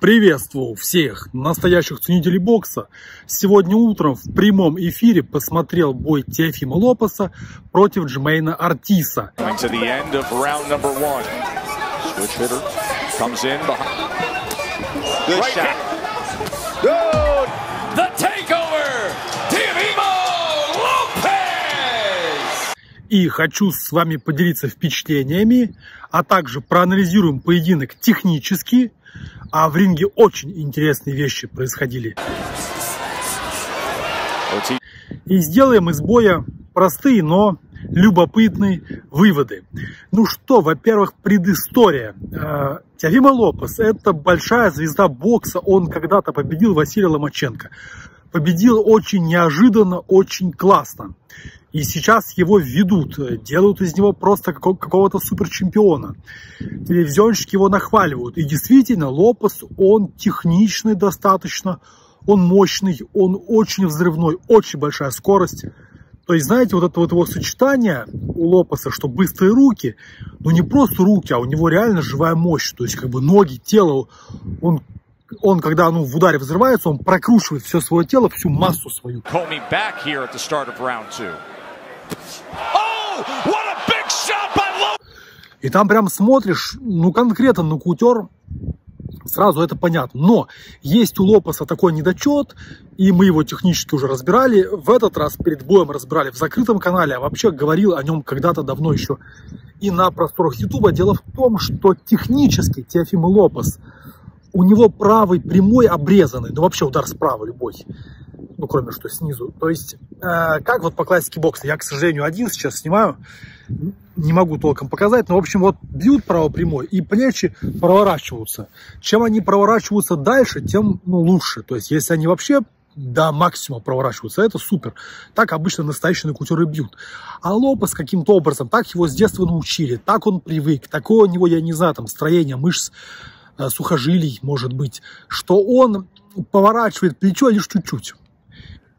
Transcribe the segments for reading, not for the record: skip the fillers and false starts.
Приветствую всех настоящих ценителей бокса. Сегодня утром в прямом эфире посмотрел бой Теофимо Лопеса против Джермейна Ортиса. И хочу с вами поделиться впечатлениями, а также проанализируем поединок технически. А в ринге очень интересные вещи происходили. И сделаем из боя простые, но любопытные выводы. Ну что, во-первых, предыстория. Теофимо Лопес – это большая звезда бокса. Он когда-то победил Василия Ломаченко. Победил очень неожиданно, очень классно. И сейчас его ведут, делают из него просто какого-то суперчемпиона. Телевизионщики его нахваливают. И действительно, Лопес, он техничный достаточно, он мощный, он очень взрывной, очень большая скорость. То есть, знаете, вот это вот его сочетание у Лопеса, что быстрые руки, ну не просто руки, а у него реально живая мощь. То есть, как бы ноги, тело, он когда в ударе взрывается, он прокручивает все свое тело, всю массу свою. И там прям смотришь, ну конкретно на кутер, сразу это понятно. Но есть у Лопеса такой недочет, и мы его технически уже разбирали. В этот раз перед боем разбирали в закрытом канале, а вообще говорил о нем когда-то давно еще и на просторах Ютуба. Дело в том, что технически Теофимо Лопес, у него правый прямой обрезанный, ну вообще удар справа любой, ну кроме что снизу. То есть, как вот по классике бокса, я, к сожалению, один сейчас снимаю, не могу толком показать, но в общем вот бьют право прямой и плечи проворачиваются. Чем они проворачиваются дальше, тем лучше. То есть, если они вообще до максимума проворачиваются, это супер. Так обычно настоящие кутеры бьют. А Лопес каким-то образом, так его с детства научили, так он привык, такое у него, я не знаю, там строение мышц, сухожилий, может быть, что он поворачивает плечо лишь чуть-чуть.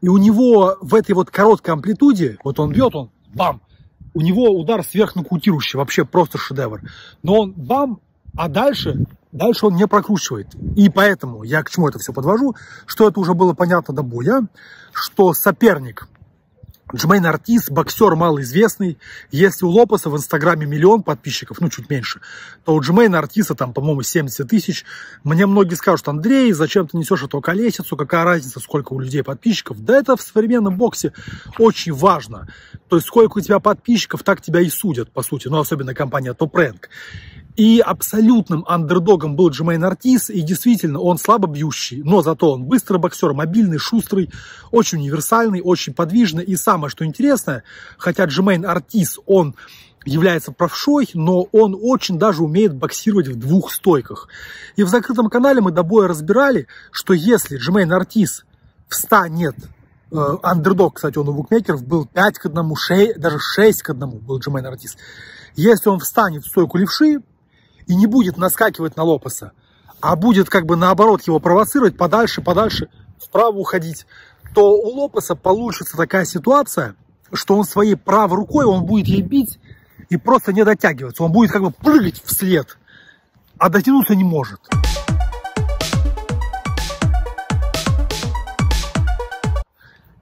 И у него в этой вот короткой амплитуде, вот он бьет, он бам, у него удар сверхнокаутирующий, вообще просто шедевр. Но он бам, а дальше он не прокручивает. И поэтому я к чему это все подвожу, что это уже было понятно до боя, что соперник Джермейн Ортис, боксер малоизвестный. Если у Лопеса в Инстаграме миллион подписчиков, ну чуть меньше, то у Джермейна Ортиса там, по-моему, 70 тысяч. Мне многие скажут: Андрей, зачем ты несешь эту колесицу, какая разница, сколько у людей подписчиков. Да это в современном боксе очень важно. То есть сколько у тебя подписчиков, так тебя и судят, по сути. Ну, особенно компания Top Rank. И абсолютным андердогом был Джермейн Ортис, и действительно он слабо бьющий, но зато он быстрый боксер, мобильный, шустрый, очень универсальный, очень подвижный. И самое, что интересное, хотя Джермейн Ортис, он является правшой, но он очень даже умеет боксировать в двух стойках. И в закрытом канале мы до боя разбирали, что если Джермейн Ортис встанет, андердог, кстати, он у букмекеров был 5:1, даже 6:1 был Джермейн Ортис. Если он встанет в стойку левши и не будет наскакивать на Лопеса, а будет как бы наоборот его провоцировать, подальше, вправо уходить, то у Лопеса получится такая ситуация, что он своей правой рукой, он будет ей бить и просто не дотягиваться. Он будет как бы прыгать вслед, а дотянуться не может.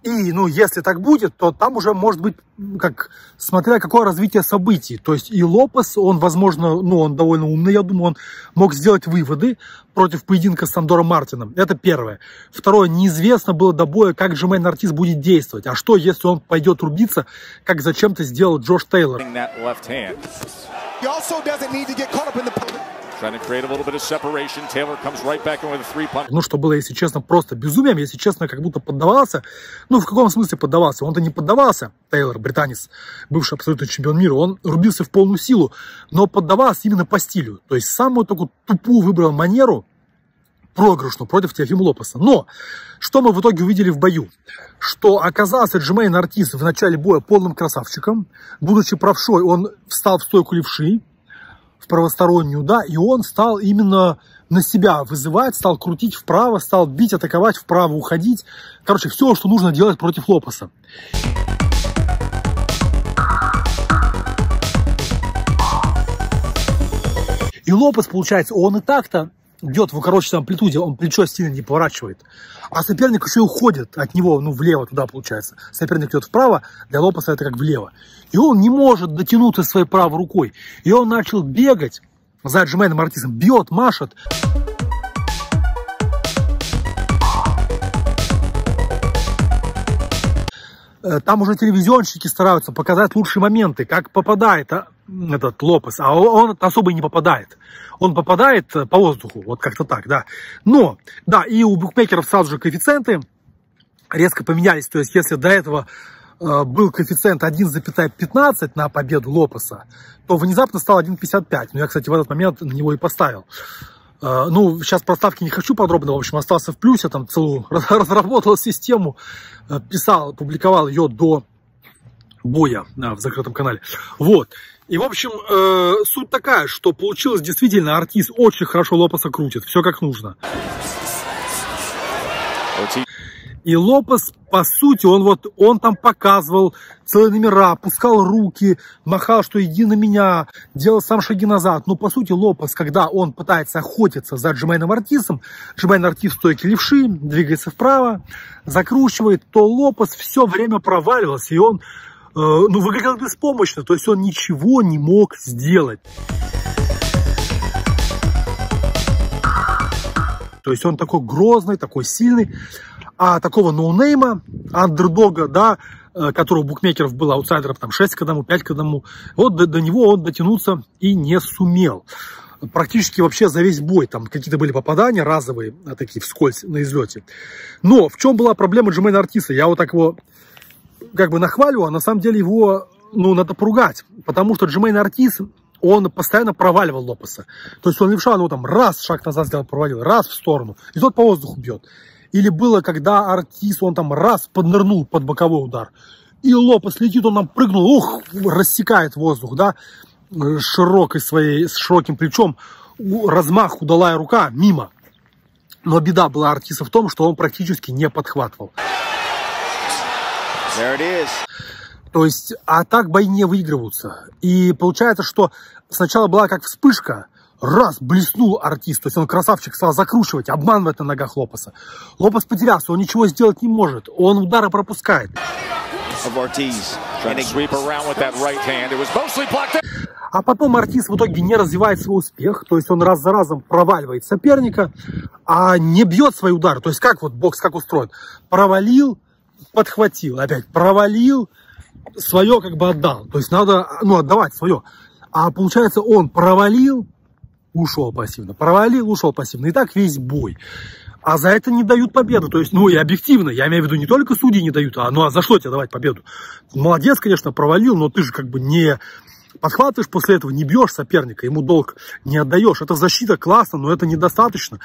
И, если так будет, то там уже может быть, как, смотря какое развитие событий. То есть и Лопес, он, возможно, он довольно умный, я думаю, он мог сделать выводы против поединка с Сандором Мартином. Это первое. Второе, неизвестно было до боя, как Джермейн Ортис будет действовать. А что, если он пойдет рубиться, как зачем-то сделал Джош Тейлор? Что было, если честно, просто безумием. Если честно, как будто поддавался. В каком смысле поддавался? Он-то не поддавался, Тейлор, британец, бывший абсолютный чемпион мира. Он рубился в полную силу, но поддавался именно по стилю. То есть самую такую тупую выбрал манеру, проигрышную, против Теофимо Лопеса. Но что мы в итоге увидели в бою? Что оказался Джермейн Ортис в начале боя полным красавчиком. Будучи правшой, он встал в стойку левши, в правостороннюю, да, и он стал именно на себя вызывать, стал крутить вправо, стал бить, атаковать, вправо уходить. Короче, все, что нужно делать против Лопеса. И Лопес, получается, он и так-то идет в укороченной амплитуде, он плечо сильно не поворачивает. А соперник еще уходит от него, ну, влево туда получается. Соперник идет вправо, для Лопеса это как влево. И он не может дотянуться своей правой рукой. И он начал бегать за Джермейном Ортисом. Бьет, машет. Там уже телевизионщики стараются показать лучшие моменты, как попадает этот Лопес. А он особо и не попадает. Он попадает по воздуху, вот как-то так, да. Но, да, и у букмекеров сразу же коэффициенты резко поменялись. То есть, если до этого был коэффициент 1,15 на победу Лопеса, то внезапно стал 1,55. Ну, я, кстати, в этот момент на него и поставил. Ну, сейчас про ставки не хочу подробно, в общем, остался в плюсе, там целую разработал систему, писал, публиковал ее до боя в закрытом канале. Вот. И, в общем, суть такая, что получилось действительно, Ортис очень хорошо Лопеса крутит, все как нужно. И Лопес, по сути, он там показывал целые номера, пускал руки, махал, что иди на меня, делал сам шаги назад. Но, по сути, Лопес, когда он пытается охотиться за Джермейном Ортисом, Джермейн Ортис в стойке левши, двигается вправо, закручивает, то Лопес все время проваливался, и он ну, выглядел беспомощно, то есть он ничего не мог сделать. То есть он такой грозный, такой сильный. А такого ноунейма, андердога, да, которого букмекеров было аутсайдеров там 6 к 1, 5 к 1, вот до него он дотянуться и не сумел. Практически вообще за весь бой там какие-то были попадания разовые, такие вскользь на излете. Но в чем была проблема Джермейна Ортиса? Я вот так его как бы нахваливаю, а на самом деле его, ну, надо поругать, потому что Джермейн Ортис, он постоянно проваливал Лопеса. То есть он левша, ну, там раз шаг назад сделал, провалил, раз в сторону, и тот по воздуху бьет. Или было, когда Ортис, он там раз поднырнул под боковой удар, и Лопес летит, он там прыгнул, ух, рассекает воздух, да, с широким плечом, размах, удалая рука, мимо. Но беда была Ортиса в том, что он практически не подхватывал. То есть, а так бои не выигрываются. И получается, что сначала была как вспышка, раз, блеснул Ортис, то есть он красавчик стал закручивать, обманывает на ногах Лопеса. Лопес потерялся, он ничего сделать не может, он удары пропускает. А потом Ортис в итоге не развивает свой успех, то есть он раз за разом проваливает соперника, а не бьет свои удары. То есть как вот бокс как устроен? Провалил, подхватил, опять провалил, свое как бы отдал. То есть надо, ну, отдавать свое. А получается он провалил, ушел пассивно, провалил, ушел пассивно. И так весь бой. А за это не дают победу. То есть, ну и объективно, я имею в виду, не только судьи не дают, а ну а за что тебе давать победу? Молодец, конечно, провалил, но ты же как бы не подхватываешь после этого, не бьешь соперника, ему долг не отдаешь. Это защита классно, но это недостаточно.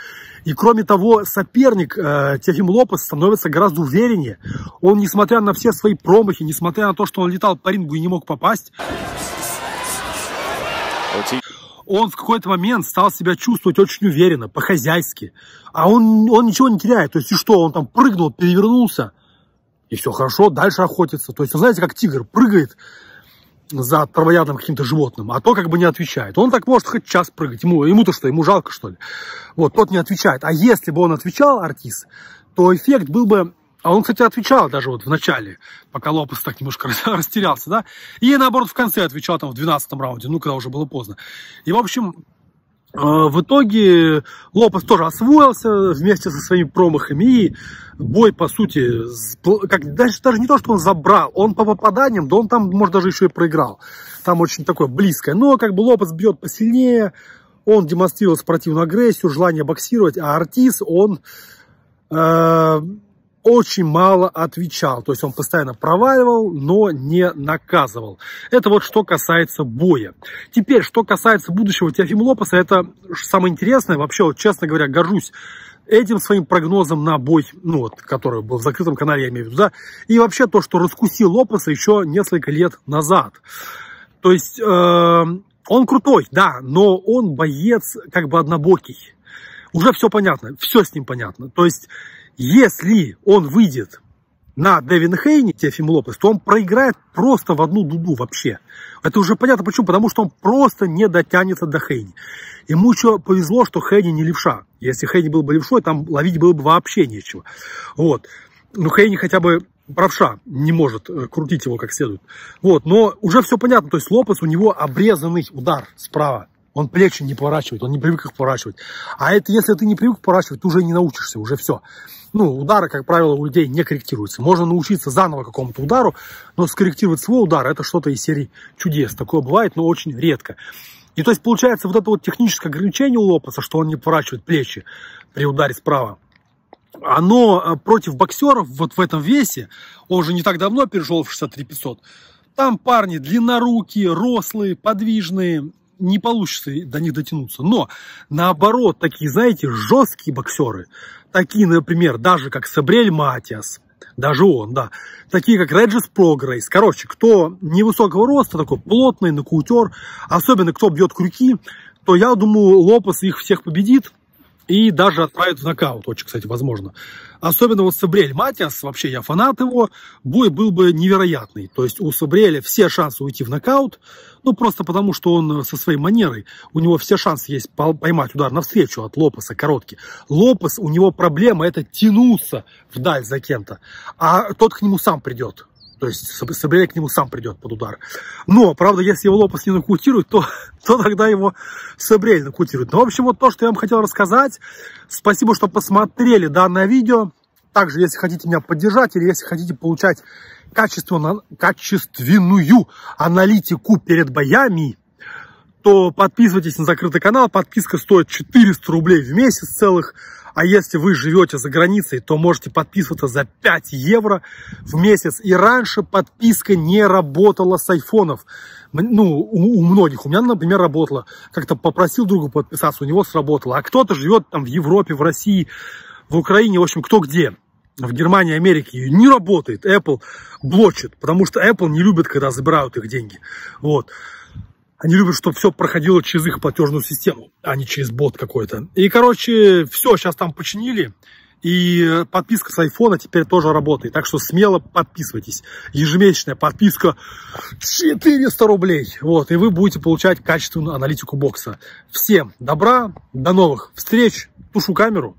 И кроме того, соперник Теофимо Лопес становится гораздо увереннее. Он, несмотря на все свои промахи, несмотря на то, что он летал по рингу и не мог попасть, он в какой-то момент стал себя чувствовать очень уверенно, по-хозяйски. А он ничего не теряет. То есть, и что, он там прыгнул, перевернулся, и все хорошо, дальше охотится. То есть, он, знаете, как тигр прыгает за травоядным каким-то животным, а то как бы не отвечает. Он так может хоть час прыгать. Ему-то что, ему жалко, что ли? Вот, тот не отвечает. А если бы он отвечал, Ортис, то эффект был бы... А он, кстати, отвечал даже вот в начале, пока Лопес так немножко растерялся, да? И, наоборот, в конце отвечал там в 12-м раунде, ну, когда уже было поздно. И, в общем, в итоге Лопес тоже освоился вместе со своими промахами. И бой, по сути, как, даже не то, что он забрал, он по попаданиям, да он там, может, даже еще и проиграл. Там очень такое близкое. Но, как бы, Лопес бьет посильнее, он демонстрировал спортивную агрессию, желание боксировать, а Ортис, он... очень мало отвечал, то есть он постоянно проваливал, но не наказывал. Это вот что касается боя. Теперь, что касается будущего Теофимо Лопеса, это самое интересное, вообще, вот, честно говоря, горжусь этим своим прогнозом на бой, ну вот, который был в закрытом канале, я имею в виду, да, и вообще то, что раскусил Лопеса еще несколько лет назад. То есть он крутой, да, но он боец как бы однобокий. Уже все понятно, все с ним понятно. То есть, если он выйдет на Дэвин Хейни, Теофимо Лопес, то он проиграет просто в одну дуду вообще. Это уже понятно почему, потому что он просто не дотянется до Хейни. Ему еще повезло, что Хейни не левша. Если Хейни был бы левшой, там ловить было бы вообще нечего. Вот. Но Хейни хотя бы правша не может крутить его как следует. Вот. Но уже все понятно, то есть Лопес, у него обрезанный удар справа. Он плечи не поворачивает, он не привык их поворачивать. А это, если ты не привык поворачивать, ты уже не научишься, уже все. Ну, удары, как правило, у людей не корректируются. Можно научиться заново какому-то удару, но скорректировать свой удар – это что-то из серии чудес. Такое бывает, но очень редко. И то есть, получается, вот это вот техническое ограничение у Лопеса, что он не поворачивает плечи при ударе справа, оно против боксеров вот в этом весе, он же не так давно перешел в 63-500, там парни длиннорукие, рослые, подвижные, не получится до них дотянуться. Но наоборот, такие, знаете, жесткие боксеры, такие, например, даже как Субриэль Матиас, даже он, да, такие как Реджис Прогрейс, короче, кто невысокого роста, такой плотный, нокаутер, особенно кто бьет крюки, то я думаю, Лопес их всех победит и даже отправит в нокаут, очень, кстати, возможно. Особенно вот Субриэль Матиас, вообще я фанат его, бой был бы невероятный. То есть у Субриэля все шансы уйти в нокаут, ну просто потому, что он со своей манерой, у него все шансы есть поймать удар навстречу от Лопеса, короткий. Лопес, у него проблема это тянуться вдаль за кем-то, а тот к нему сам придет. То есть Субриэль к нему сам придет под удар. Но, правда, если его Лопес не нокаутирует, то тогда его Субриэль нокаутирует. Ну, в общем, вот то, что я вам хотел рассказать. Спасибо, что посмотрели данное видео. Также, если хотите меня поддержать или если хотите получать качественную аналитику перед боями, то подписывайтесь на закрытый канал. Подписка стоит 400 рублей в месяц целых. А если вы живете за границей, то можете подписываться за 5 евро в месяц. И раньше подписка не работала с айфонов. Ну, у многих. У меня, например, работала. Как-то попросил друга подписаться, у него сработало. А кто-то живет там в Европе, в России, в Украине. В общем, кто где. В Германии, Америке не работает. Apple блочит. Потому что Apple не любит, когда забирают их деньги. Вот. Они любят, чтобы все проходило через их платежную систему, а не через бот какой-то. И, короче, все, сейчас там починили. И подписка с айфона теперь тоже работает. Так что смело подписывайтесь. Ежемесячная подписка 400 рублей. Вот, и вы будете получать качественную аналитику бокса. Всем добра, до новых встреч. Тушу камеру.